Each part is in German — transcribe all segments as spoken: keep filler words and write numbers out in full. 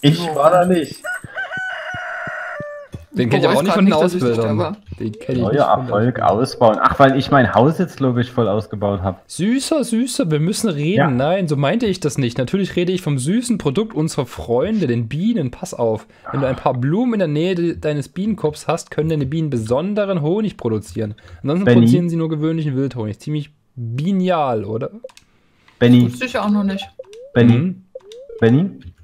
Ich war da nicht. Den kenne ich auch nicht von den Ausbildern. Den kenne ich nicht. Neuer Erfolg ausbauen. Ach, weil ich mein Haus jetzt logisch voll ausgebaut habe. Süßer, süßer, wir müssen reden. Ja. Nein, so meinte ich das nicht. Natürlich rede ich vom süßen Produkt unserer Freunde, den Bienen. Pass auf. Wenn du ein paar Blumen in der Nähe deines Bienenkorbs hast, können deine Bienen besonderen Honig produzieren. Ansonsten Benni. produzieren sie nur gewöhnlichen Wildhonig. Ziemlich bienial, oder? Benni. Das wusste ich auch noch nicht. Benni. Mhm. Benni.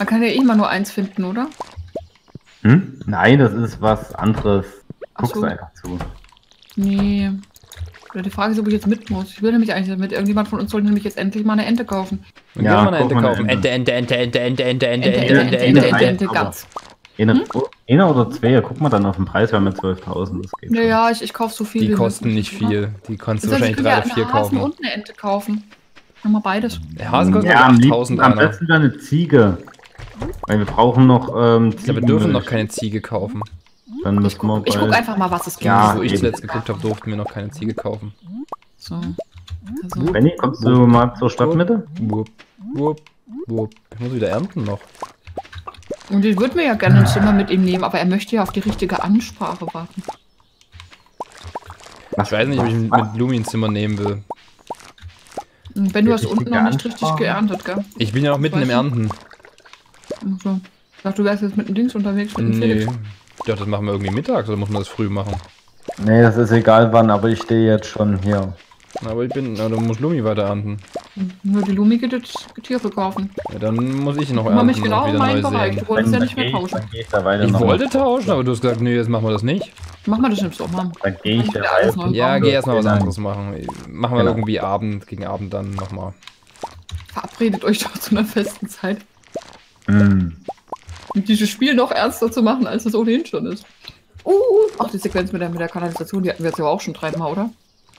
Man kann ja immer nur eins finden, oder? Hm? Nein, das ist was anderes. Guckst du einfach zu. Nee. Oder die Frage ist, ob ich jetzt mit muss. Ich will nämlich eigentlich mit. Irgendjemand von uns sollte nämlich jetzt endlich mal eine Ente kaufen. Und ja, mal eine Ente kaufen. Ente, Ente, Ente, Ente, Ente, Ente, Ente, Ente, Ente, Ente, Ente, Ente, ganz. Eine oder zwei, guck mal dann auf den Preis, wir haben ja zwölftausend. Ja, ja, ich kaufe so viel. Die kosten nicht viel. Die kannst du wahrscheinlich drei oder vier kaufen. Und eine Ente kaufen. Nochmal beides. Hasen kostet achttausend. Am besten dann eine Ziege. Weil wir brauchen noch ähm, Ziegen. Ja, wir dürfen noch keine Ziege kaufen. Dann müssen ich guck, wir ich guck einfach mal, was es gibt. Ja, wo ich zuletzt geguckt habe, durften wir noch keine Ziege kaufen. So. Also. Benni, kommst du mal zur Stadtmitte? Wupp, wupp, wupp. Ich muss wieder ernten noch. Und ich würde mir ja gerne ein Zimmer mit ihm nehmen, aber er möchte ja auf die richtige Ansprache warten. Ich weiß nicht, ob ich ihn mit Lumi ein Zimmer nehmen will. Und wenn du hast unten noch nicht richtig geerntet, gell? Ich bin ja noch mitten im Ernten. So. Ich dachte, du wärst jetzt mit dem Dings unterwegs, mit dem nee. Felix. Ich dachte, das machen wir irgendwie mittags, oder muss man das früh machen? Nee, das ist egal wann, aber ich stehe jetzt schon hier. Aber ich bin, na, du musst Lumi weiter ernten. Nur die Lumi geht jetzt Tiere kaufen. Ja, dann muss ich noch ernten. Ich genau wieder neu Bereich. Du wolltest ja nicht mehr tauschen. Ich, ich wollte tauschen, aber du hast gesagt, nee, jetzt machen wir das nicht. Machen wir das nicht so, Mann. Dann gehe ich da rein. Ja, geh erstmal was anderes machen. Machen wir genau. irgendwie Abend, gegen Abend dann nochmal. Verabredet euch doch zu einer festen Zeit. Mm. Und dieses Spiel noch ernster zu machen, als es ohnehin schon ist. Uh, ach, die Sequenz mit der, mit der Kanalisation, die hatten wir jetzt ja auch schon dreimal, oder?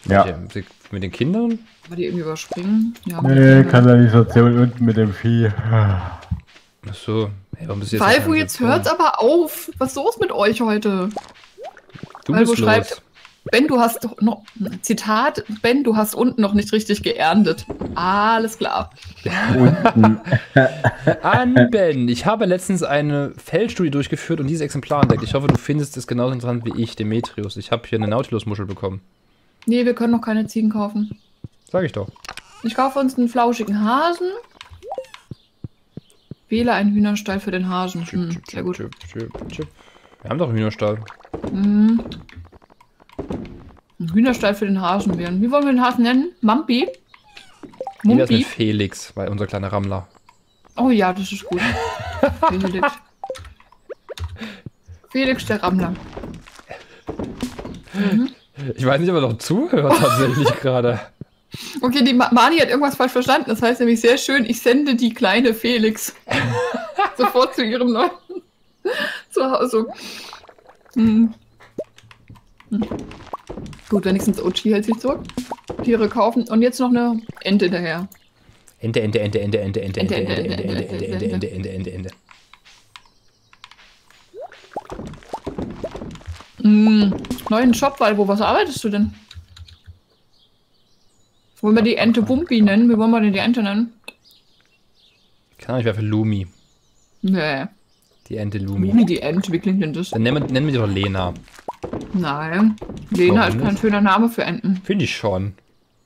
Ja. Mit, den, mit den Kindern? Weil die irgendwie überspringen? Ja, nee, Kanalisation und mit dem Vieh. Achso. Hey, warum bist du jetzt Falco, jetzt hört's aber auf. Was ist los mit euch heute? Du Falco bist schreibt, los. Ben, du hast noch... Zitat, Ben, du hast unten noch nicht richtig geerntet. Alles klar. Unten. An Ben, ich habe letztens eine Feldstudie durchgeführt und dieses Exemplar entdeckt. Ich hoffe, du findest es genauso interessant wie ich, Demetrius. Ich habe hier eine Nautilus-Muschel bekommen. Nee, wir können noch keine Ziegen kaufen. Sag ich doch. Ich kaufe uns einen flauschigen Hasen. Wähle einen Hühnerstall für den Hasen. Hm, chip, chip, sehr gut. Chip, chip, chip. Wir haben doch einen Hühnerstall. Mhm. Ein Hühnerstall für den Hasen wählen. Wie wollen wir den Hasen nennen? Mampi? Mumpi? Das mit Felix, weil unser kleiner Rammler. Oh ja, das ist gut. Felix. Felix, der Rammler. Mhm. Ich weiß nicht, ob er noch zuhört tatsächlich gerade. Okay, die Ma Mani hat irgendwas falsch verstanden. Das heißt nämlich sehr schön, ich sende die kleine Felix sofort zu ihrem neuen Zuhause. Hm. Hm. Gut, wenigstens O G hält sich zurück. Tiere kaufen und jetzt noch eine Ente hinterher. Ente, Ente, Ente, Ente, Ente, Ente, Ente, Ente, Ente, Ente, Ente, Ente, Ente, Ente, Ente, Ente. Neuen Shop, weil wo was arbeitest du denn? Wollen wir die Ente Bumpi nennen? Wie wollen wir denn die Ente nennen? Kann ich, wer für Lumi. Nee. Die Ente Lumi. Lumi die Ente, wie klingt denn das? Dann nennen wir, nennen wir die doch Lena. Nein, Lena ist kein schöner Name für Enten. Finde ich schon.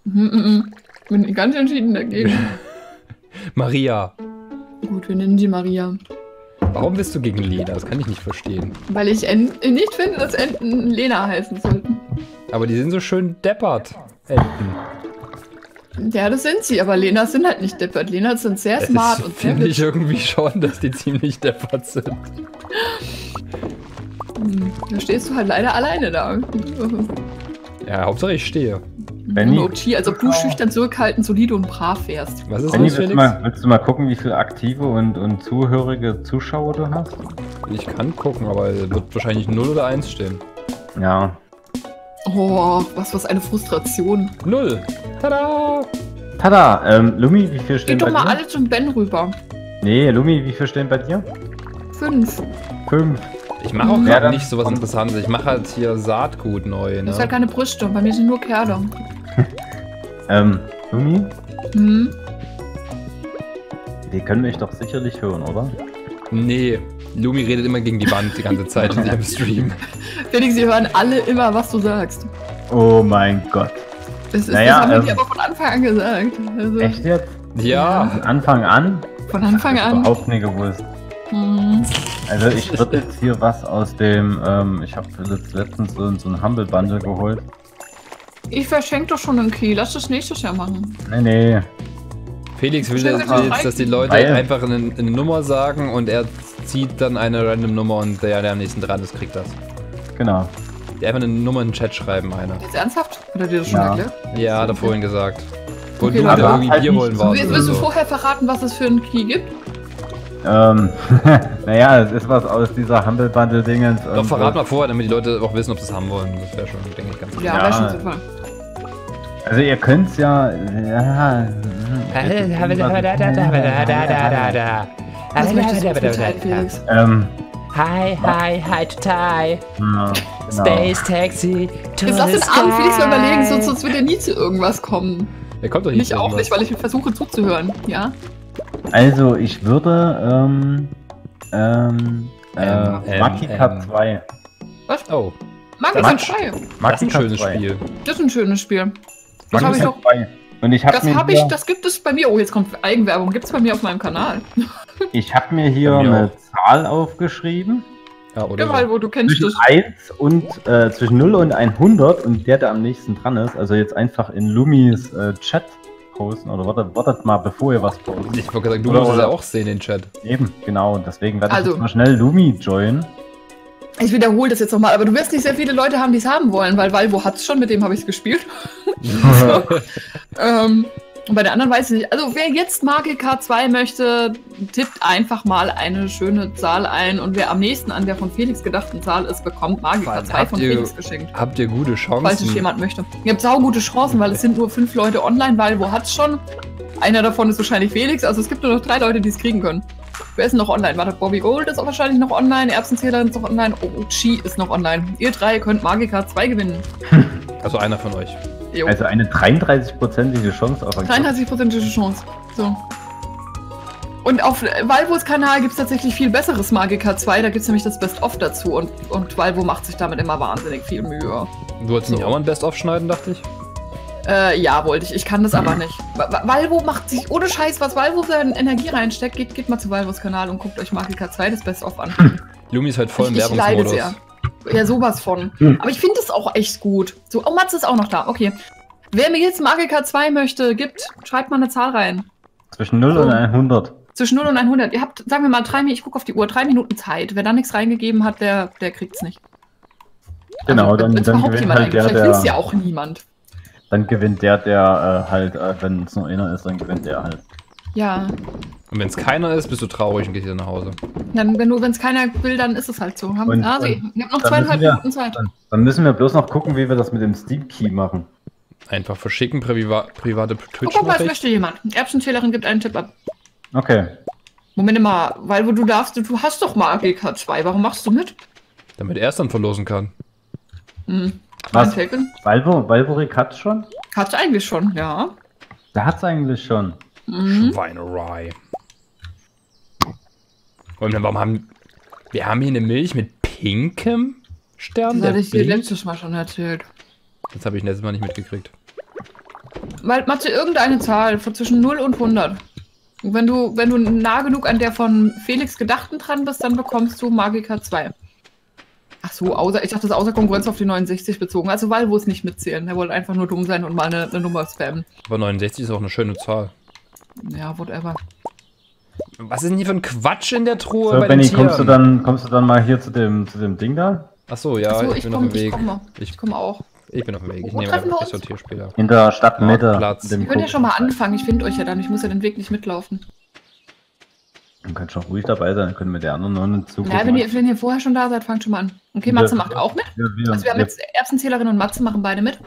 Mhm, bin ganz entschieden dagegen. Maria. Gut, wir nennen sie Maria. Warum bist du gegen Lena? Das kann ich nicht verstehen. Weil ich Enten, nicht finde, dass Enten Lena heißen sollten. Aber die sind so schön deppert, Enten. Ja, das sind sie, aber Lena sind halt nicht deppert. Lena sind sehr das smart ist, und finde ich irgendwie schon, dass die ziemlich deppert sind. Da stehst du halt leider alleine da. Ja, Hauptsache ich stehe. Benni, O G, als ob du schüchtern, zurückhaltend, solide und brav wärst. Was ist Benni, das, willst, mal, willst du mal gucken, wie viele aktive und, und zuhörige Zuschauer du hast? Ich kann gucken, aber wird wahrscheinlich null oder eins stehen. Ja. Oh, was, was eine Frustration. Null. Tada! Tada! Ähm, Lumi, wie viel stehen bei dir? Geht doch mal alle zum Ben rüber. Nee, Lumi, wie viel stehen bei dir? Fünf. Fünf. Ich mache auch gerade nicht so was Interessantes. Ich mache halt hier Saatgut neu, ne? Das ist halt keine Brüste, bei mir sind nur Kerle. ähm, Lumi? Hm? Die können mich doch sicherlich hören, oder? Nee, Lumi redet immer gegen die Wand die ganze Zeit in ihrem Stream. Felix, sie hören alle immer, was du sagst. Oh mein Gott. Das, ist, naja, das haben ähm, wir aber von Anfang an gesagt. Also, echt jetzt? Ja. Von Anfang an? Von Anfang an. Ich hab überhaupt nie gewusst. Hm. Also ich würde jetzt hier was aus dem, ähm, ich habe letztens so, so ein Humble Bundle geholt. Ich verschenke doch schon einen Key, lass das nächstes Jahr machen. Nee, nee. Felix will jetzt, das, dass die Leute Weil. einfach eine, eine Nummer sagen und er zieht dann eine random Nummer und der, der am nächsten dran ist, kriegt das. Genau. Die einfach eine Nummer in den Chat schreiben, einer. Jetzt ernsthaft? Hat er dir das schon ja. erklärt? Ja, hat er vorhin gesagt. Wo okay, du da irgendwie halt Bier holen so warst. Jetzt willst du so. vorher verraten, was es für einen Key gibt? Ähm, naja, es ist was aus dieser Humble Bundle-Dingens. Doch, verrat mal vorher, damit die Leute auch wissen, ob sie es haben wollen. Das wäre schon, denke ich, ganz gut. Ja, wäre schon super. Also ihr könnt's ja... ja. Ähm... Hi, hi, hi, total. No, Space no. Taxi, to Jetzt lass den armen Felix mal überlegen, sonst, sonst wird er nie zu irgendwas kommen. Er kommt doch nicht. Ich auch nicht, weil ich versuche zuzuhören, ja? Also, ich würde, ähm, ähm, ähm, äh, Maki Cup zwei. Was? Oh. Maki Cup zwei. Das ist ein schönes Spiel. Das ist ein schönes Spiel. Das habe ich doch. Und ich hab das habe ich, das gibt es bei mir. Oh, jetzt kommt Eigenwerbung. Gibt es bei mir auf meinem Kanal. Ich habe mir hier eine Zahl aufgeschrieben. Ja, oder? Genau, so. Wo du kennst zwischen das. eins und, äh, zwischen null und hundert und der, der am nächsten dran ist. Also jetzt einfach in Lumis äh, Chat posten oder wartet, wartet mal, bevor ihr was postet. Ich wollte sagen, du musst es ja auch sehen, den Chat. Eben, genau. Und deswegen werde also, ich jetzt mal schnell Lumi joinen. Ich wiederhole das jetzt nochmal, aber du wirst nicht sehr viele Leute haben, die es haben wollen, weil Valvo hat es schon, mit dem habe ich es gespielt. so. ähm, und bei der anderen weiß ich nicht. Also wer jetzt Makel K zwei möchte, tippt einfach mal eine schöne Zahl ein und wer am nächsten an der von Felix gedachten Zahl ist, bekommt Makel K zwei von ihr, Felix geschenkt. Habt ihr gute Chancen? Falls es jemand möchte. Ihr habt saugute Chancen, weil es sind nur fünf Leute online, Valvo hat es schon. Einer davon ist wahrscheinlich Felix, also es gibt nur noch drei Leute, die es kriegen können. Wer ist noch online? Warte, Bobby Gold ist auch wahrscheinlich noch online, Erbsenzähler ist noch online, O G ist noch online. Ihr drei könnt Makel K zwei gewinnen. Also einer von euch. Jo. Also eine dreiunddreißig prozentige Chance auf ein dreiunddreißig prozentige Chance. So. Und auf Valvos Kanal gibt es tatsächlich viel besseres Makel K zwei, da gibt es nämlich das Best-of dazu und, und Valvo macht sich damit immer wahnsinnig viel Mühe. Du wolltest so. nicht auch mal ein Best-of schneiden, dachte ich? Äh, ja, wollte ich. Ich kann das aber nicht. Valvo macht sich ohne Scheiß, was Valvo seine Energie reinsteckt. Geht, geht mal zu Valvos Kanal und guckt euch Makel K zwei das Best-of an. Lumi ist halt voll im Werbungsmodus. Ich leide sehr. Ja, sowas von. Aber ich finde es auch echt gut. So, oh, Mats ist auch noch da. Okay. Wer mir jetzt Makel K zwei möchte, gibt, schreibt mal eine Zahl rein. Zwischen null und hundert. Zwischen null und hundert. Ihr habt, sagen wir mal, drei Minuten, ich gucke auf die Uhr, drei Minuten Zeit. Wer da nichts reingegeben hat, der, der kriegt's nicht. Genau, also, dann, dann gewinnt jemand halt der, der... Vielleicht will's ja auch niemand. Dann gewinnt der, der äh, halt, äh, wenn es nur einer ist, dann gewinnt der halt. Ja. Und wenn es keiner ist, bist du traurig und gehst wieder nach Hause. Ja, wenn du, wenn es keiner will, dann ist es halt so. Haben, und, ah, sie, ich hab noch zweieinhalb wir, Minuten Zeit. Dann, dann müssen wir bloß noch gucken, wie wir das mit dem Steam Key machen. Einfach verschicken, priva private Twitch. Guck mal, es möchte jemand. Erbsenzählerin gibt einen Tipp ab. Okay. Moment mal, weil wo du darfst, du, du hast doch mal A G K zwei, warum machst du mit? Damit er es dann verlosen kann. Mhm. Was? Valvo, Valvorik hat's schon? Hat's eigentlich schon, ja. Da hat's eigentlich schon. Mhm. Schweinerei. Und warum haben wir haben hier eine Milch mit pinkem Stern? Das hatte ich dir letztes Mal schon erzählt. Das habe ich letztes Mal nicht mitgekriegt. Weil, machst du irgendeine Zahl von zwischen null und hundert? Und wenn du, wenn du nah genug an der von Felix gedachten dran bist, dann bekommst du Makel K zwei. Ach so, außer, ich dachte, das ist außer Konkurrenz auf die neunundsechzig bezogen. Also Valvo es nicht mitzählen. Er wollte einfach nur dumm sein und mal eine, eine Nummer spammen. Aber neunundsechzig ist auch eine schöne Zahl. Ja, whatever. Was ist denn hier für ein Quatsch in der Truhe? So, bei Benni, den Tieren? kommst du dann, kommst du dann mal hier zu dem, zu dem Ding da? Ach so, ja, Ach so, ich, ich bin komm, noch im Weg. Ich komme komm auch. Ich bin auf dem Weg. Ich Wo nehme treffen wir uns? Sortierspieler. In der Stadtmitte. Platz. Ihr könnt ja schon mal anfangen. Ich finde euch ja dann. Ich muss ja den Weg nicht mitlaufen. Ihr könnt schon ruhig dabei sein. Dann können wir der anderen noch einen Zug. Ja, wenn ihr, wenn ihr vorher schon da seid, fangt schon mal an. Okay, Matze macht auch mit. Ja, wir, also wir haben ja. jetzt Erbsenzählerin und Matze machen beide mit.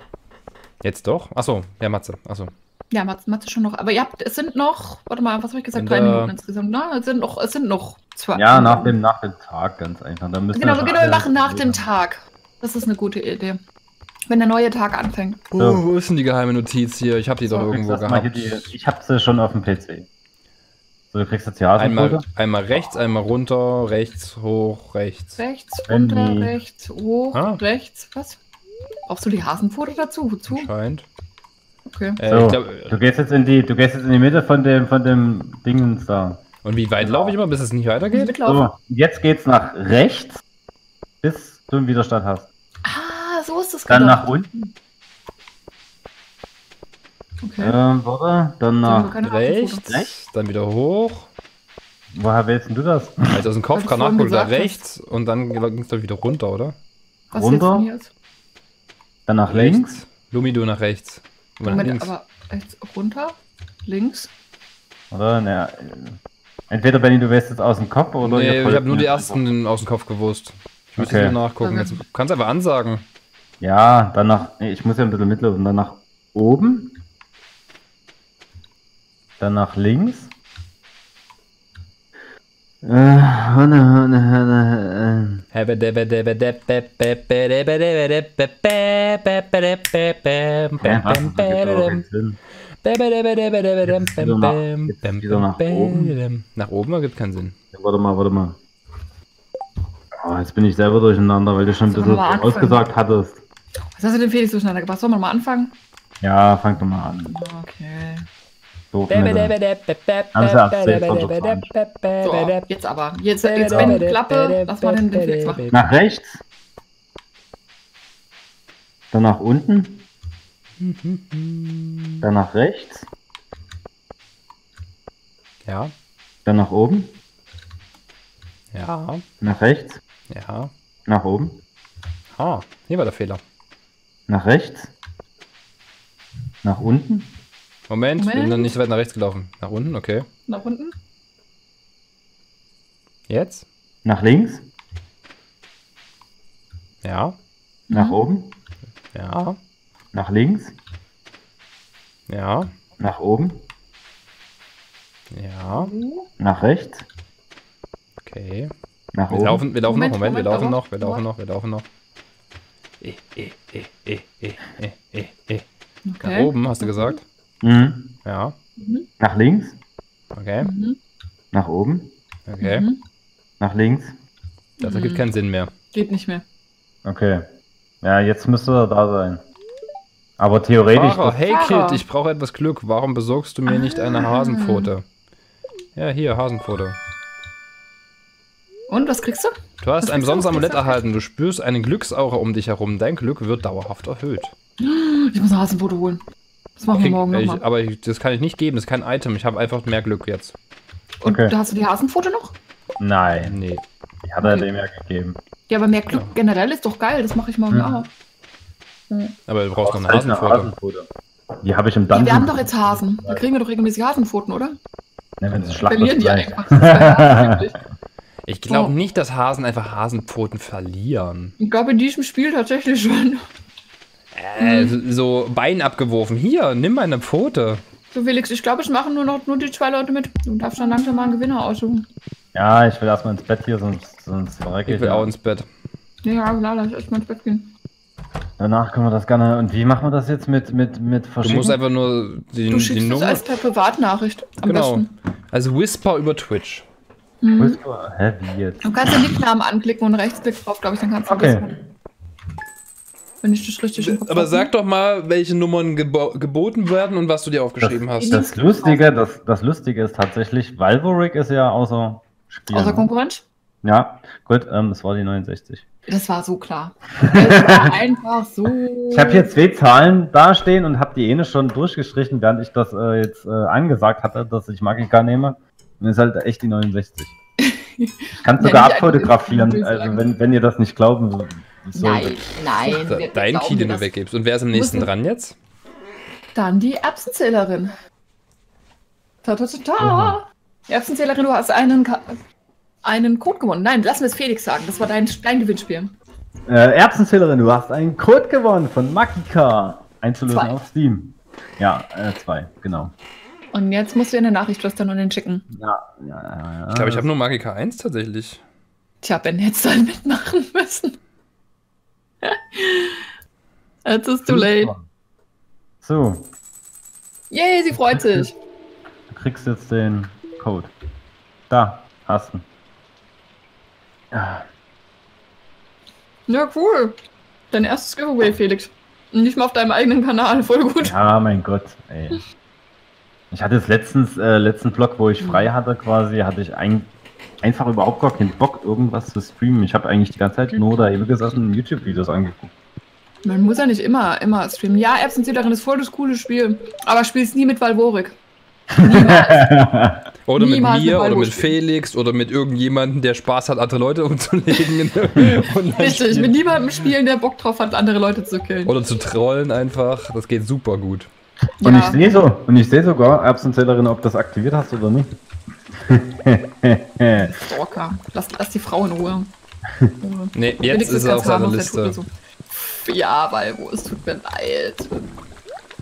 Jetzt doch? Achso, ja, Matze. Achso. Ja, Matze, Matze schon noch. Aber ihr habt, es sind noch, warte mal, was habe ich gesagt? In drei Minuten insgesamt. Na, es sind noch, es sind noch zwei. Ja, nach dem, nach dem Tag ganz einfach. Dann müssen genau, wir genau, wir machen nach dem Tag. Das ist eine gute Idee. Wenn der neue Tag anfängt. Oh, so. Wo ist denn die geheime Notiz hier? Ich habe die so, doch irgendwo gehabt. Die, ich habe sie schon auf dem P C. So, du kriegst jetzt hier einmal, einmal rechts, einmal runter, rechts, hoch, rechts. Rechts, runter, Handy. rechts, hoch, ah. rechts. Was? Brauchst du die Hasenpfote dazu? Wozu? Scheint. Okay. Äh, so, ich glaub, du gehst jetzt in die, du gehst jetzt in die Mitte von dem, von dem Dingens da. Und wie weit laufe ich immer, bis es nicht weitergeht? So, jetzt geht's nach rechts, bis du einen Widerstand hast. Ah, so ist es genau. Dann nach unten. Okay. Ähm, warte, dann nach rechts, rechts, dann wieder hoch. Woher willst du das? Also aus dem Kopf, Granatbull da rechts und dann ging's doch wieder runter, oder? Was runter. Jetzt jetzt? Dann nach links. links. Lumido nach rechts. Moment, links. aber rechts runter, links. Oder? Naja. Entweder, Benni, du weißt jetzt aus dem Kopf oder. Nee, ich habe nur die ersten aus dem Kopf gewusst. Ich muss okay. jetzt nur nachgucken. Okay. Du kannst aber ansagen. Ja, dann nach. Nee, ich muss ja ein bisschen mitlaufen. Dann nach oben. Dann nach links. Nach oben ergibt keinen Sinn. Warte mal, warte mal. Oh, jetzt bin ich selber durcheinander, weil du schon ein bisschen ausgesagt hattest. Was hast du denn Felix durcheinander gebracht? Sollen wir mal anfangen? Ja, fang doch mal an. Okay. So, jetzt aber. Jetzt, jetzt wenn die Klappe, lass mal den Felix machen. Nach rechts. Dann nach unten. Dann nach rechts. Ja. Dann nach oben. Ja. Nach rechts. Ja. Nach oben. Ah, hier war der Fehler. Nach rechts. Nach unten. Moment, Moment, ich bin dann nicht so weit nach rechts gelaufen. Nach unten, okay. Nach unten. Jetzt. Nach links. Ja. Nach mhm. oben. Ja. Nach links. Ja. Nach oben. Ja. Nach rechts. Okay. Nach wir oben. Laufen, wir laufen Moment, noch, Moment, Moment, wir laufen noch, wir laufen noch, wir laufen noch. Eh, eh, eh, eh, eh, eh, eh. Okay. Nach oben, hast du gesagt? Mhm. Ja. Mhm. Nach links. Okay. Mhm. Nach oben. Okay. Mhm. Nach links. Das ergibt mhm. keinen Sinn mehr. Geht nicht mehr. Okay. Ja, jetzt müsste er da sein. Aber theoretisch... Fahrer, hey Kid, ich brauche etwas Glück. Warum besorgst du mir nicht eine Hasenpfote? Ja, hier, Hasenpfote. Und, was kriegst du? Du hast was ein besonderes Amulett erhalten. Du spürst eine Glücksaura um dich herum. Dein Glück wird dauerhaft erhöht. Ich muss eine Hasenpfote holen. Das machen wir krieg, morgen nochmal. Aber ich, das kann ich nicht geben, das ist kein Item. Ich habe einfach mehr Glück jetzt. Und okay. hast du die Hasenpfote noch? Nein, nee. Die hat er okay. dem ja gegeben. Ja, aber mehr Glück ja. generell ist doch geil, das mache ich morgen ja. auch. Ja. Aber du brauchst doch eine Hasenpfote. Hasenpfote. Die habe ich im Dungeon. Ja, wir haben doch jetzt Hasen. Da kriegen wir doch regelmäßig Hasenpfoten, oder? Ja, wenn sie verlieren die einfach. Ja ich glaube oh. nicht, dass Hasen einfach Hasenpfoten verlieren. Ich glaube in diesem Spiel tatsächlich schon. Äh, mhm. so Bein abgeworfen. Hier, nimm meine Pfote. So Felix, ich glaube, ich mache nur noch nur die zwei Leute mit. Du darfst dann langsam mal einen Gewinner aussuchen. Ja, ich will erstmal ins Bett hier, sonst, sonst war ich. Ich will ja. auch ins Bett. Ja, klar, lass ich erstmal ins Bett gehen. Danach können wir das gerne. Und wie machen wir das jetzt mit, mit, mit verschiedenen? Du musst einfach nur die, du schickst die Nummer. Das als per Privatnachricht am genau. besten. Also Whisper über Twitch. Mhm. Whisper? Hä, wie jetzt? Du kannst den Nicknamen anklicken und rechtsklick drauf, glaube ich, dann kannst du okay. wissen. Wenn ich das richtig Aber habe. Sag doch mal, welche Nummern gebo geboten werden und was du dir aufgeschrieben das, hast. Das Lustige, das, das Lustige ist tatsächlich, Valvorik ist ja außer Spiel. Außer Konkurrenz? Ja, gut, ähm, es war die neunundsechzig. Das war so klar. Das war einfach so... Ich habe hier zwei Zahlen dastehen und habe die eine schon durchgestrichen, während ich das äh, jetzt äh, angesagt hatte, dass ich Magika nehme. Und es ist halt echt die neunundsechzig. Ich kann es sogar abfotografieren, also wenn, wenn ihr das nicht glauben würdet. So, nein, nein. Da, dein Key, den du weggibst. Und wer ist am nächsten dran jetzt? Dann die Erbsenzählerin. Ta ta ta ta. Die Erbsenzählerin, du hast einen, einen Code gewonnen. Nein, lass mir es Felix sagen. Das war dein, dein Gewinnspiel. Äh, Erbsenzählerin, du hast einen Code gewonnen von Makika. Einzulösen zwei. Auf Steam. Ja, äh, zwei, genau. Und jetzt musst du in eine Nachricht flüstern und den schicken. Ja, ja, ja, ja. Ich glaube, ich habe nur Magika eins tatsächlich. Tja, Ben, jetzt dann mitmachen müssen. Jetzt ist too late. So. Yay, sie freut sich. Du kriegst jetzt den Code. Da, hast du. Ja. Ja, cool. Dein erstes Giveaway, Felix. Nicht mal auf deinem eigenen Kanal, voll gut. Ja, mein Gott, ey. Ich hatte jetzt letztens, äh, letzten Vlog, wo ich frei hatte quasi, hatte ich ein, einfach überhaupt gar keinen Bock, irgendwas zu streamen. Ich habe eigentlich die ganze Zeit nur da eben gesessen YouTube-Videos angeguckt. Man muss ja nicht immer, immer streamen. Ja, Erbsenzählerin ist voll das coole Spiel, aber spielst nie mit Valvorik. Oder niemals mit mir, mit oder mit Felix, oder mit irgendjemandem, der Spaß hat, andere Leute umzulegen. Richtig, mit niemandem spielen, der Bock drauf hat, andere Leute zu killen. Oder zu trollen einfach, das geht super gut. Und, ja. ich sehe so, und ich sehe sogar, Erbsenzählerin, ob du das aktiviert hast oder nicht. Stalker, lass, lass die Frau in Ruhe. Nee, jetzt ist er auf seiner Liste. So. Ja, weil wo es tut mir leid.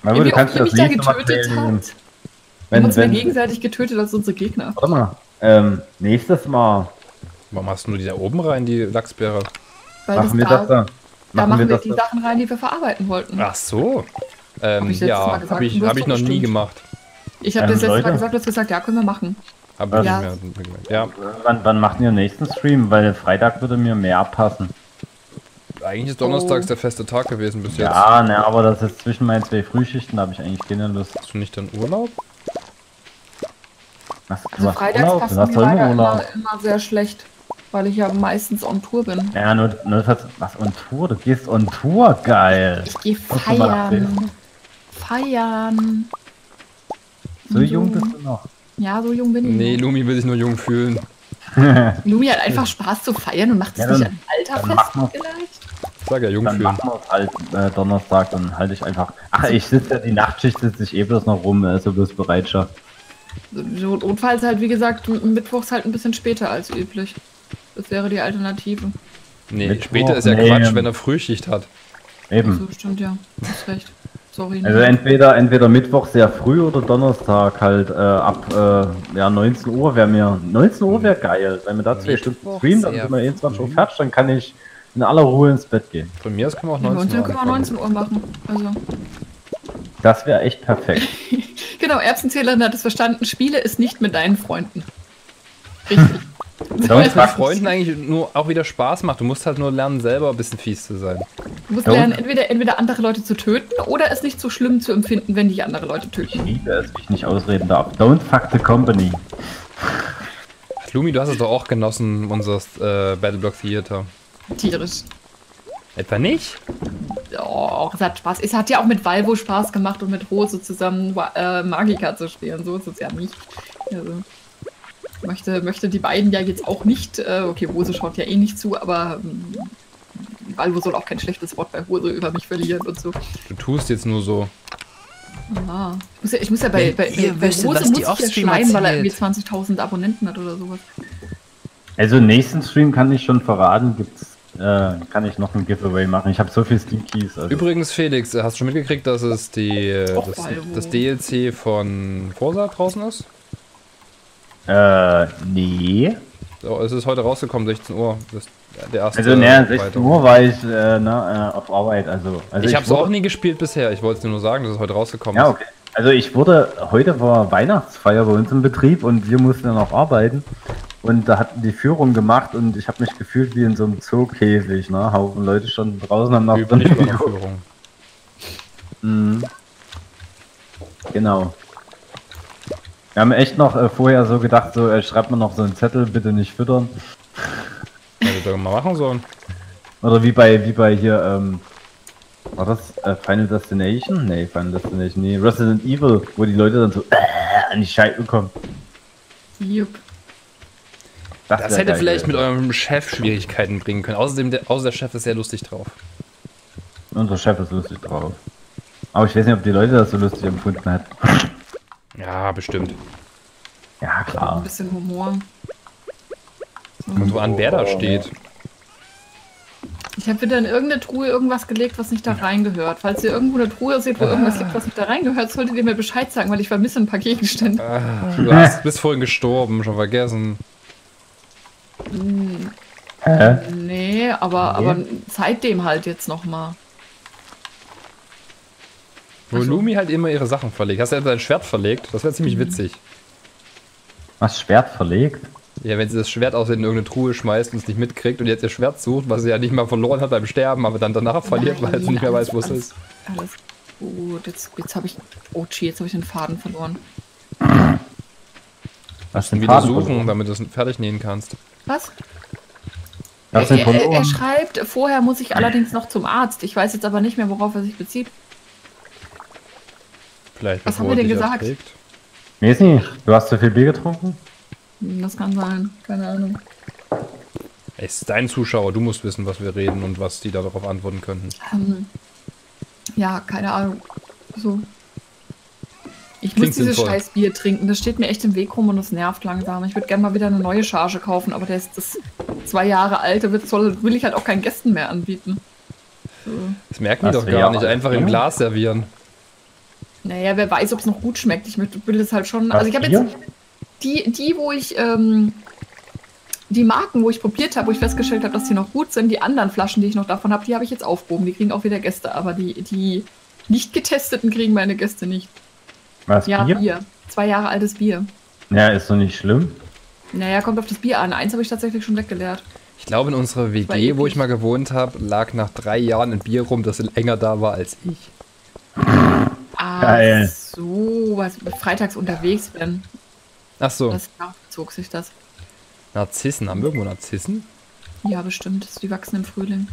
Weil du kannst das nicht getötet hat. Wenn, wir haben uns wenn, gegenseitig getötet als unsere Gegner. Warte mal, ähm, nächstes Mal. Warum hast du nur die da oben rein, die Lachsbeere? Weil machen wir da, das da. Machen da machen wir, wir die da. Sachen rein, die wir verarbeiten wollten. Ach so. Ähm, hab ich ja, habe ich, hab ich noch bestimmt. nie gemacht. Ich habe ähm, das letzte Leute? Mal gesagt, du hast gesagt, ja, können wir machen. Hab ich ja. nicht mehr gemeint. Ja. Wann, wann macht ihr den nächsten Stream? Weil Freitag würde mir mehr passen. Eigentlich ist Donnerstags oh. der feste Tag gewesen bis jetzt. Ja, ne, aber das ist zwischen meinen zwei Frühschichten, da habe ich eigentlich keine Lust. Hast du nicht dann Urlaub? Was, also was freitags passt mir leider immer, immer sehr schlecht, weil ich ja meistens on Tour bin. Ja, nur, nur was on Tour? Du gehst on Tour? Geil! Ich geh feiern! Feiern! So, so jung bist du noch? Ja, so jung bin ich. Nee, Lumi will sich nur jung fühlen. Lumi hat einfach Spaß zu feiern und macht es ja, nicht an Alter fest vielleicht? Ich sag ja, jung dann fühlen. Dann machen wir es halt äh, Donnerstag, dann halte ich einfach... Ach, ich sitze ja, die Nachtschicht sitze ich eh bloß noch rum, äh, so bloß Bereitschaft. So, notfalls halt, wie gesagt, mittwochs halt ein bisschen später als üblich. Das wäre die Alternative. Nee, Mittwoch? Später ist ja nee. Quatsch, wenn er Frühschicht hat. Eben. So, stimmt, ja. Hast recht. Sorry. Also entweder, entweder Mittwoch sehr früh oder Donnerstag halt äh, ab äh, ja, neunzehn Uhr wäre mir... neunzehn Uhr wäre geil. Wenn wir da zwei Stunden streamen, dann sind wir einundzwanzig Uhr fertig, dann kann ich in aller Ruhe ins Bett gehen. Von mir aus können wir auch neunzehn Uhr können wir neunzehn Uhr machen. Also. Das wäre echt perfekt. Genau, Erbsenzählerin hat es verstanden. Spiele ist nicht mit deinen Freunden. Richtig. Weil es mit Freunden eigentlich nur auch wieder Spaß macht. Du musst halt nur lernen, selber ein bisschen fies zu sein. Du musst ja, lernen, entweder, entweder andere Leute zu töten oder es nicht so schlimm zu empfinden, wenn dich andere Leute töten. Ich liebe es, wie ich nicht ausreden darf. Don't fuck the company. Lumi, du hast es doch auch genossen, unser äh, Battleblock Theater. Tierisch. Etwa nicht? Doch, es hat Spaß. Es hat ja auch mit Valvo Spaß gemacht und mit Rose zusammen äh, Magika zu spielen. So ist es ja nicht. Also, möchte, möchte die beiden ja jetzt auch nicht. Äh, okay, Rose schaut ja eh nicht zu, aber äh, Valvo soll auch kein schlechtes Wort bei Rose über mich verlieren und so. Du tust jetzt nur so. Ah, ich muss ja, ich muss ja bei, bei, bei, bei Rose muss ich ja schneiden, weil er irgendwie zwanzigtausend Abonnenten hat oder sowas. Also nächsten Stream kann ich schon verraten, gibt's. Kann ich noch ein Giveaway machen. Ich habe so viel Steam Keys. Also. Übrigens, Felix, hast du schon mitgekriegt, dass es die, Och, das, das D L C von Forza draußen ist? Äh, nee. So, es ist heute rausgekommen, sechzehn Uhr. Das, der erste also, ne, sechzehn Uhr war ich äh, na, auf Arbeit. Also, also ich, ich habe es auch nie gespielt bisher. Ich wollte es dir nur sagen, dass es heute rausgekommen ja, okay. ist. Also, ich wurde heute war Weihnachtsfeier bei uns im Betrieb und wir mussten dann auch arbeiten. Und da hatten die Führung gemacht und ich habe mich gefühlt wie in so einem Zookäfig, ne? Haufen Leute schon draußen haben nach der Führung. Mhm. Genau. Wir haben echt noch äh, vorher so gedacht, so äh, schreibt man noch so einen Zettel, bitte nicht füttern. Hätte doch mal machen sollen. Oder wie bei wie bei hier, ähm, war das äh, Final Destination? Nee, Final Destination, nee, Resident Evil, wo die Leute dann so äh, an die Scheibe kommen. Jupp. Das, das hätte vielleicht mit eurem Chef Schwierigkeiten bringen können. Außerdem, der, außer der Chef ist sehr lustig drauf. Unser Chef ist lustig drauf. Aber ich weiß nicht, ob die Leute das so lustig empfunden hat. Ja, bestimmt. Ja, klar. Ein bisschen Humor. Kommt so an, wer da steht. Ich habe wieder in irgendeine Truhe irgendwas gelegt, was nicht da reingehört. Falls ihr irgendwo eine Truhe seht, wo ah. irgendwas liegt, was nicht da reingehört, solltet ihr mir Bescheid sagen, weil ich vermisse ein paar Gegenstände. Ah, du hast, bist vorhin gestorben, schon vergessen. Hm. Äh? Nee, aber, aber seitdem halt jetzt nochmal. Wo also. Lumi halt immer ihre Sachen verlegt. Hast du ja dein Schwert verlegt? Das wäre ziemlich mhm. witzig. Was, Schwert verlegt? Ja, wenn sie das Schwert aus in irgendeine Truhe schmeißt und es nicht mitkriegt und jetzt ihr Schwert sucht, was sie ja nicht mal verloren hat beim Sterben, aber dann danach verliert, Nein, weil sie nicht mehr alles, weiß, wo es ist. Alles gut, jetzt, jetzt habe ich... Oh, jetzt habe ich den Faden verloren. Was denn wieder suchen, verloren? Damit du es fertig nähen kannst. Was? Was er, er, er schreibt, vorher muss ich allerdings noch zum Arzt. Ich weiß jetzt aber nicht mehr, worauf er sich bezieht. Vielleicht, was haben wir denn gesagt? Weiß nicht, du hast zu viel Bier getrunken? Das kann sein, keine Ahnung. Es ist dein Zuschauer, du musst wissen, was wir reden und was die darauf antworten könnten. Ähm, ja, keine Ahnung. So. Ich Klingt muss dieses sinnvoll. scheiß Bier trinken, das steht mir echt im Weg rum und das nervt langsam. Ich würde gerne mal wieder eine neue Charge kaufen, aber das, das zwei Jahre alte will ich halt auch keinen Gästen mehr anbieten. So. Das merken die doch gar nicht, einfach im Glas servieren. Naja, wer weiß, ob es noch gut schmeckt. Ich will das halt schon... Also ich habe jetzt... Die, die, wo ich, ähm, die Marken, wo ich probiert habe, wo ich festgestellt habe, dass die noch gut sind, die anderen Flaschen, die ich noch davon habe, die habe ich jetzt aufgehoben. Die kriegen auch wieder Gäste, aber die, die nicht getesteten kriegen meine Gäste nicht. Was, ja, Bier? Bier. Zwei Jahre altes Bier. Ja, ist doch nicht schlimm. Naja, kommt auf das Bier an. Eins habe ich tatsächlich schon weggeleert. Ich glaube, in unserer W G, wo ich mal gewohnt habe, lag nach drei Jahren ein Bier rum, das länger da war als ich. Ah, geil. So, weil ich freitags unterwegs bin. Ach so. Das nachzog sich das. Narzissen, haben wir irgendwo Narzissen? Ja, bestimmt. Die wachsen im Frühling.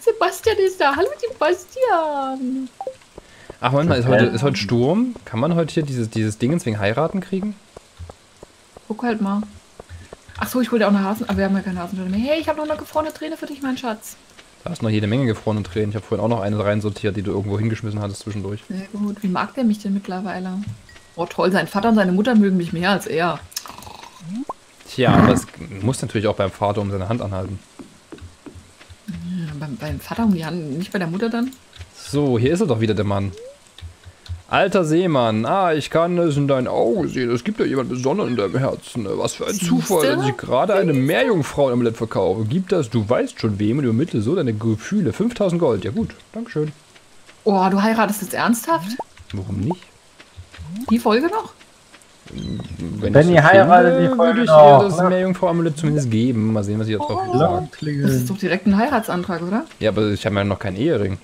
Sebastian ist da. Hallo, Sebastian. Ach, Moment mal, ist heute, ist heute Sturm? Kann man heute hier dieses, dieses Dingens wegen Heiraten kriegen? Guck halt mal. Ach so, ich wollte auch eine Hasen... Aber wir haben ja keine Hasentöne mehr. Hey, ich habe noch eine gefrorene Träne für dich, mein Schatz. Da hast noch jede Menge gefrorene Tränen. Ich habe vorhin auch noch eine reinsortiert, die du irgendwo hingeschmissen hattest zwischendurch. Sehr gut. Wie mag der mich denn mittlerweile? Oh toll, sein Vater und seine Mutter mögen mich mehr als er. Tja, aber es muss natürlich auch beim Vater um seine Hand anhalten. Ja, beim, beim Vater um die Hand, nicht bei der Mutter dann? So, hier ist er doch wieder, der Mann. Alter Seemann, ah, ich kann es in deinen Augen sehen. Es gibt ja jemanden besonders in deinem Herzen. Was für ein Siehste? Zufall, dass ich gerade eine Meerjungfrau im Amulett verkaufe. Gib das, du weißt schon wem und übermittle so deine Gefühle. fünftausend Gold, ja gut, dankeschön. Oh, du heiratest jetzt ernsthaft? Warum nicht? Die Folge noch? Wenn, Wenn ihr heiratet, die Folge würde ich noch. Das Meerjungfrau-Amulett zumindest geben. Mal sehen, was ihr oh, drauf sagt. Das ist doch direkt ein Heiratsantrag, oder? Ja, aber ich habe ja noch keinen Ehering.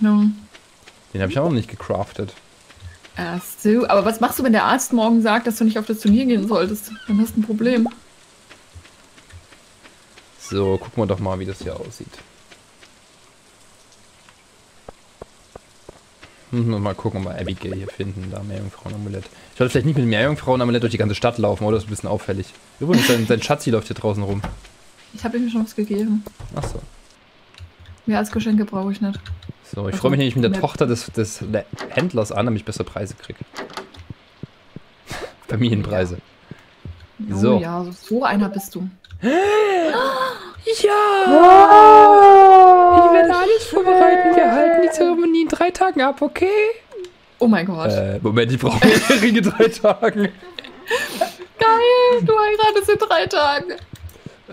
No. Den habe ich auch noch nicht gecraftet. Ach so, aber was machst du, wenn der Arzt morgen sagt, dass du nicht auf das Turnier gehen solltest? Dann hast du ein Problem. So, gucken wir doch mal, wie das hier aussieht. Müssen wir mal gucken, ob wir Abigail hier finden, da Meerjungfrauenamulett. Ich sollte vielleicht nicht mit Meerjungfrauenamulett durch die ganze Stadt laufen, oder? Das ist ein bisschen auffällig. Übrigens, sein, sein Schatzi läuft hier draußen rum. Ich habe ihm schon was gegeben. Ach so. Mehr als Geschenke brauche ich nicht. So, ich also, freue mich nämlich mit der mehr. Tochter des, des Händlers an, damit ich bessere Preise kriege. Familienpreise. Ja. Oh, so. Ja, so einer bist du. Ja! Wow! Ich werde alles vorbereiten. Wir halten die Zeremonie in drei Tagen ab, okay? Oh mein Gott. Äh, Moment, ich brauche in drei Tagen. Geil, du heiratest in drei Tagen.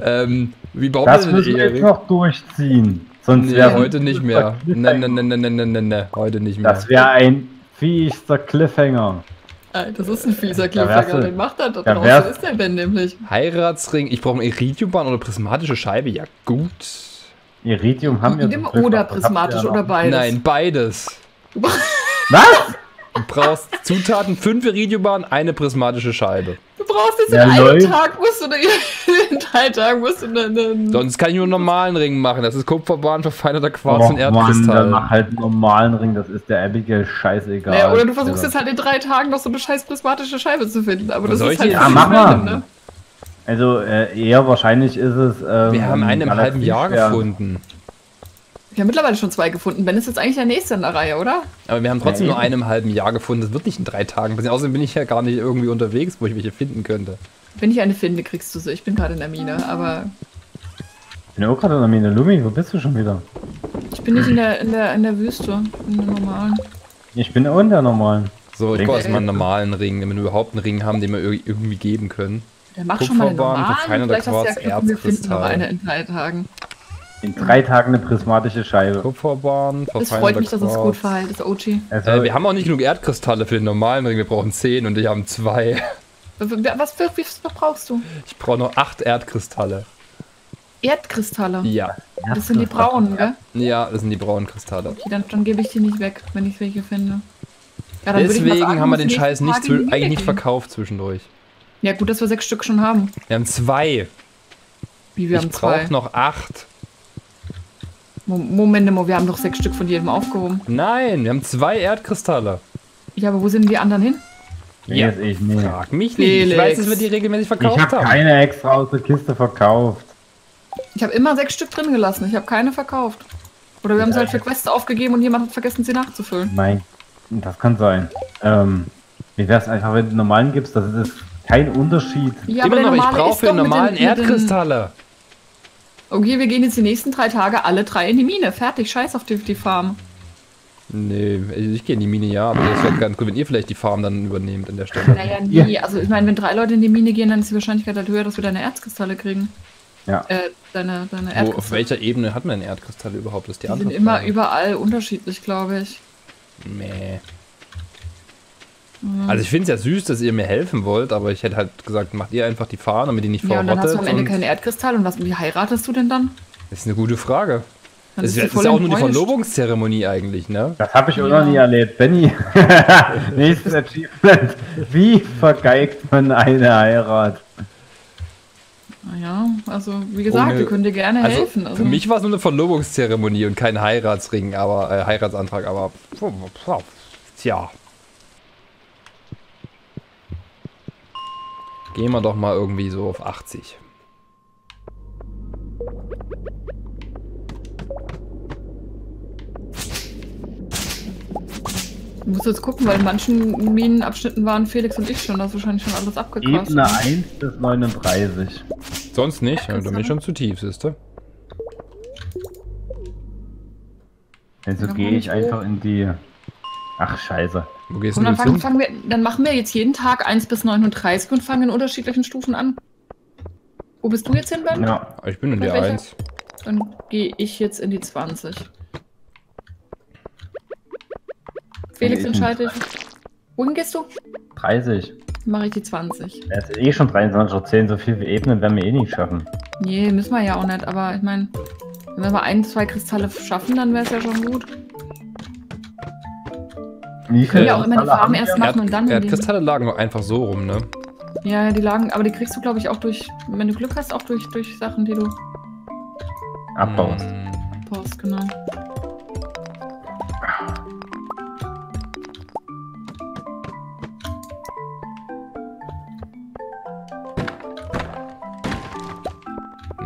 Ähm, wie baut man das? Das müssen wir jetzt noch durchziehen. Sonst nee, wäre heute nicht mehr. Ne, ne, ne, ne, ne, ne, ne, ne, heute nicht mehr. Das wäre ein fieser Cliffhanger. Das ist ein fieser Cliffhanger, den macht er da drauf. Was ist der denn nämlich? Heiratsring, ich brauche ein Iridiumband oder prismatische Scheibe, ja gut. Iridium haben wir nicht. Oder prismatisch oder beides? Nein, beides. Was? Du brauchst Zutaten, fünf Iridiumband, eine prismatische Scheibe. Du brauchst jetzt in einem Tag, musst du in drei Tagen musst du dann. Sonst kann ich nur einen normalen Ring machen, das ist Kupferbahn, verfeinerter Quarz und Erdkristall. Dann mach halt einen normalen Ring, das ist der Abigail scheißegal. Naja, oder du versuchst jetzt halt in drei Tagen noch so eine scheiß prismatische Scheibe zu finden, aber das ist halt... Ja, mach mal. Also äh, eher wahrscheinlich ist es... Ähm, wir haben einen im halben Jahr gefunden. Wir haben mittlerweile schon zwei gefunden. Ben ist jetzt eigentlich der nächste in der Reihe, oder? Aber wir haben trotzdem ja, nur einen im halben Jahr gefunden. Das wird nicht in drei Tagen passieren. Außerdem bin ich ja gar nicht irgendwie unterwegs, wo ich welche finden könnte. Wenn ich eine finde, kriegst du sie. Ich bin gerade in der Mine, aber... Ich bin auch gerade in der Mine. Lumi, wo bist du schon wieder? Ich bin nicht in der, in der, in der Wüste. In der normalen. Ich bin auch in der normalen. So, ich brauche erstmal einen normalen Ring, damit wir überhaupt einen Ring haben, den wir irgendwie geben können. Der macht schon mal einen normalen, vielleicht hast du ja Glück, wir finden noch eine in drei Tagen. In drei Tagen eine prismatische Scheibe. Kupferbahn, das freut mich, dass es gut verhält ist, O G. Also, äh, wir haben auch nicht genug Erdkristalle für den normalen Ring. Wir brauchen zehn und ich habe zwei. Was für wie viel noch brauchst du? Ich brauche noch acht Erdkristalle. Erdkristalle? Ja. Das sind die braunen, gell? Ja, das sind die braunen Kristalle. Okay, dann, dann gebe ich die nicht weg, wenn ich welche finde. Ja, dann deswegen würde ich sagen, haben wir den Scheiß nicht eigentlich nicht verkauft zwischendurch. Ja, gut, dass wir sechs Stück schon haben. Wir haben zwei. Wie, wir ich haben zwei? Ich brauche noch acht. Moment mal, wir haben doch sechs Stück von jedem aufgehoben. Nein, wir haben zwei Erdkristalle. Ja, aber wo sind die anderen hin? Ja, weiß ich nicht. Frag mich nicht. Felix. Ich weiß, dass wir die regelmäßig verkauft ich hab haben. Ich habe keine extra aus der Kiste verkauft. Ich habe immer sechs Stück drin gelassen. Ich habe keine verkauft. Oder wir ja, haben sie halt für Quests aufgegeben und jemand hat vergessen, sie nachzufüllen. Nein, das kann sein. Ähm, wie wär's einfach, wenn du normalen gibst? Das ist kein Unterschied. Ja, immer aber noch, ich brauche für normalen den, Erdkristalle. Okay, wir gehen jetzt die nächsten drei Tage alle drei in die Mine. Fertig, scheiß auf die, die Farm. Nee, ich gehe in die Mine, ja, aber das wäre ganz gut, wenn ihr vielleicht die Farm dann übernehmt an der Stelle. Naja, nie. Ja. Also ich meine, wenn drei Leute in die Mine gehen, dann ist die Wahrscheinlichkeit halt höher, dass wir deine Erzkristalle kriegen. Ja. Äh, deine, deine Erdkristalle. Wo, auf welcher Ebene hat man denn Erdkristalle überhaupt? Das ist die die sind immer überall unterschiedlich, glaube ich. Nee. Also ich finde es ja süß, dass ihr mir helfen wollt, aber ich hätte halt gesagt, macht ihr einfach die Fahne, damit die nicht verrottet. Ja, und dann hast du am Ende keinen Erdkristall und was, wie heiratest du denn dann? Das ist eine gute Frage. Dann das ist, ist, ist ja auch nur die Verlobungszeremonie eigentlich, ne? Das habe ich ja auch noch nie erlebt, Benni. Nächstes Achievement. Wie vergeigt man eine Heirat? Naja, also wie gesagt, Ohne, ihr könnt ihr gerne also helfen. Also für mich war es nur eine Verlobungszeremonie und kein Heiratsring, aber äh, Heiratsantrag, aber tja. Gehen wir doch mal irgendwie so auf achtzig. Ich muss jetzt gucken, weil in manchen Minenabschnitten waren Felix und ich schon, das ist wahrscheinlich schon alles abgekratzt. Ebene eins bis neununddreißig. Sonst nicht, ja, du bist schon zu tief, siehst du? Also gehe ich einfach in die... Ach, scheiße. Wo gehst und dann, fangen, fangen wir, dann machen wir jetzt jeden Tag eins bis neununddreißig und fangen in unterschiedlichen Stufen an. Wo bist du jetzt hin, Ben? Ja, ich bin in der eins. Dann gehe ich jetzt in die zwanzig. Felix, entscheide ich. Wohin gehst du? dreißig. Mache ich die zwanzig. Ja, ist eh schon dreiundzwanzig Uhr zehn, so viel wie Ebenen werden wir eh nicht schaffen. Nee, müssen wir ja auch nicht, aber ich meine, wenn wir mal ein, zwei Kristalle schaffen, dann wäre es ja schon gut. Wir können ja auch immer die Farben erst machen und dann... Ja, Kristalle lagen einfach so rum, ne? Ja, die lagen, aber die kriegst du, glaube ich, auch durch, wenn du Glück hast, auch durch, durch Sachen, die du... Abbaust. Abbaust, genau.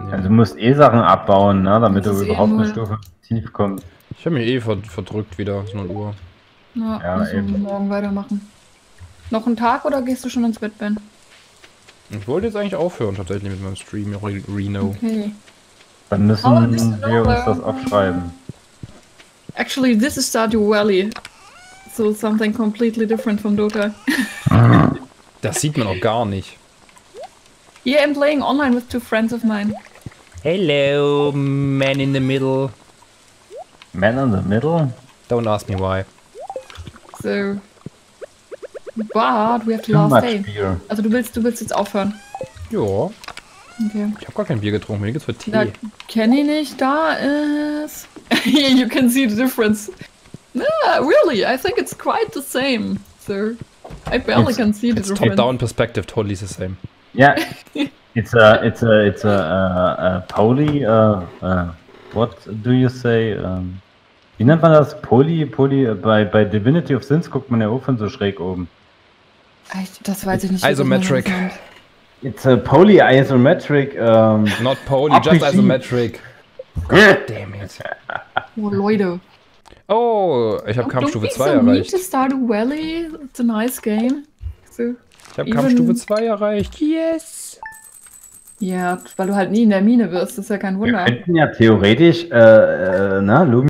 Also du musst eh Sachen abbauen, ne? Damit du überhaupt eine Stufe tief kommst. Ich habe mich eh verdrückt wieder, so eine Uhr. Na, ja, also morgen weitermachen. Noch einen Tag oder gehst du schon ins Bett, Ben? Ich wollte jetzt eigentlich aufhören tatsächlich mit meinem Stream, Reno. Okay. Dann müssen oh, wir uns das abschreiben. Actually, this is Stardew Valley. So something completely different from Dota. Das sieht man auch gar nicht. Yeah, I'm playing online with two friends of mine. Hello, man in the middle. Man in the middle? Don't ask me why. So. But we have the last day. Beer. Also du willst, du willst jetzt aufhören? Ja. Okay. Ich habe gar kein Bier getrunken, mir geht's für Tee. Da Kenny nicht da ist. You can see the difference. No, really, I think it's quite the same. So, I barely it's, can see the it's difference. Top-down perspective, totally the same. Yeah. It's a, it's a, it's a, a, a poly. Uh, uh, what do you say? Um, Wie nennt man das? Poly, Poly, bei, bei Divinity of Sins guckt man ja auch von so schräg oben. Das weiß ich nicht. Isometric. It's a polyisometric. Um, Not poly, just isometric. God damn it. Oh, Leute. Oh, ich habe Kampfstufe zwei erreicht. Don't be so mean to Stardew Valley. It's a nice game. So, ich habe Kampfstufe zwei erreicht. Yes. Ja, weil du halt nie in der Mine wirst. Das ist ja kein Wunder. Wir könnten ja theoretisch, äh, äh, na, Lumida